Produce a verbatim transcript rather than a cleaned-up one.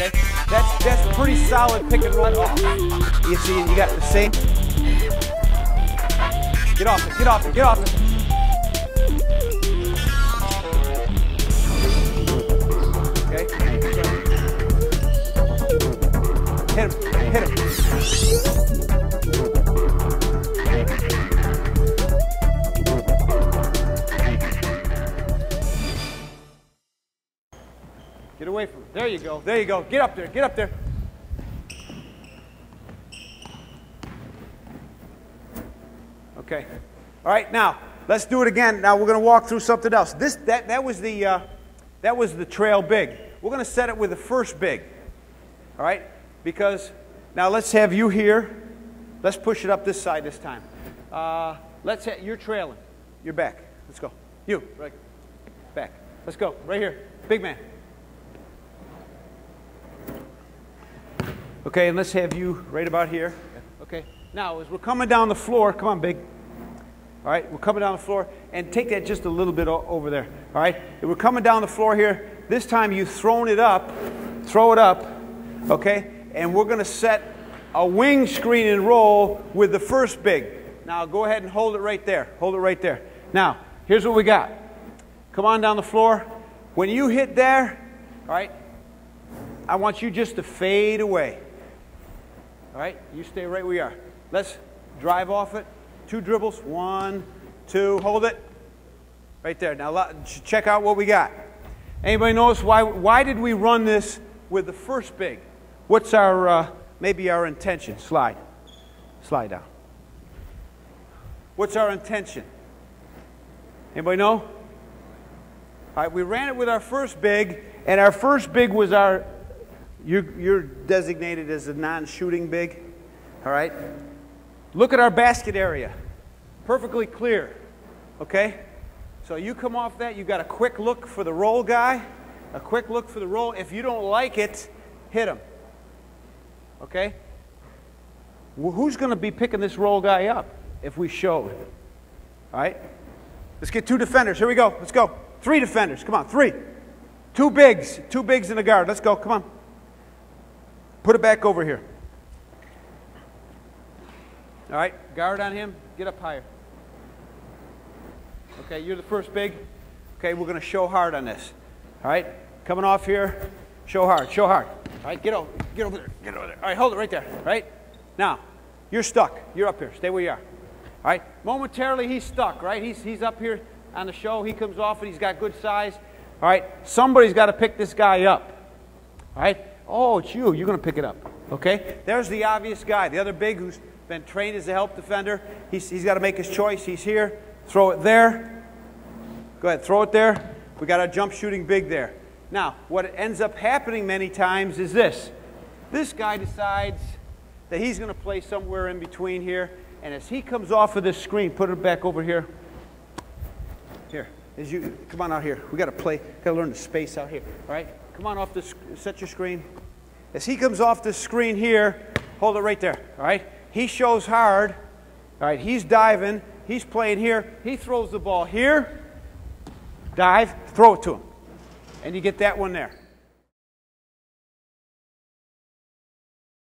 okay? That's that's pretty solid pick and run off. You see, you got the same. Get off it, get off it, get off it. Okay? Hit him, hit him. Get away from it. There you go, there you go. Get up there, get up there. Okay. All right. Now let's do it again. Now we're going to walk through something else. This that that was the uh, that was the trail big. We're going to set it with the first big. All right. Because now let's have you here. Let's push it up this side this time. Uh, let's ha you're trailing. You're back. Let's go. You right back. Let's go right here. Big man. Okay. And let's have you right about here. Okay. Now as we're coming down the floor, come on, big. All right, we're coming down the floor, and take that just a little bit over there, all right? We're coming down the floor here. This time you've thrown it up, throw it up, okay? And we're going to set a wing screen and roll with the first big. Now go ahead and hold it right there, hold it right there. Now, here's what we got. Come on down the floor. When you hit there, all right, I want you just to fade away, all right? You stay right where you are. Let's drive off it. Two dribbles, one, two, hold it, right there. Now check out what we got. Anybody notice why, why did we run this with the first big? What's our, uh, maybe our intention? Slide, slide down. What's our intention? Anybody know? All right, we ran it with our first big, and our first big was our, you're, you're designated as a non-shooting big, all right? Look at our basket area, perfectly clear, okay? So you come off that, you got a quick look for the roll guy, a quick look for the roll. If you don't like it, hit him, okay? Well, who's going to be picking this roll guy up if we show him? All right? Let's get two defenders. Here we go. Let's go. Three defenders. Come on, three. Two bigs. Two bigs in the guard. Let's go. Come on. Put it back over here. All right, guard on him, get up higher. Okay, you're the first big. Okay, we're gonna show hard on this. All right, coming off here, show hard, show hard. All right, get over, get over there, get over there. All right, hold it right there, all right? Now, you're stuck, you're up here, stay where you are. All right, momentarily he's stuck, right? He's, he's up here on the show, he comes off and he's got good size. All right, somebody's gotta pick this guy up. All right, oh, it's you, you're gonna pick it up, okay? There's the obvious guy, the other big who's been trained as a help defender. He's, he's got to make his choice. He's here. Throw it there. Go ahead, throw it there. We got our jump shooting big there. Now, what ends up happening many times is this. This guy decides that he's going to play somewhere in between here, and as he comes off of this screen, put it back over here. Here, as you come on out here. We got to play. Got to learn the space out here. All right, come on off this. Set your screen. As he comes off this screen here, hold it right there. All right. He shows hard, all right, he's diving, he's playing here, he throws the ball here, dive, throw it to him, and you get that one there.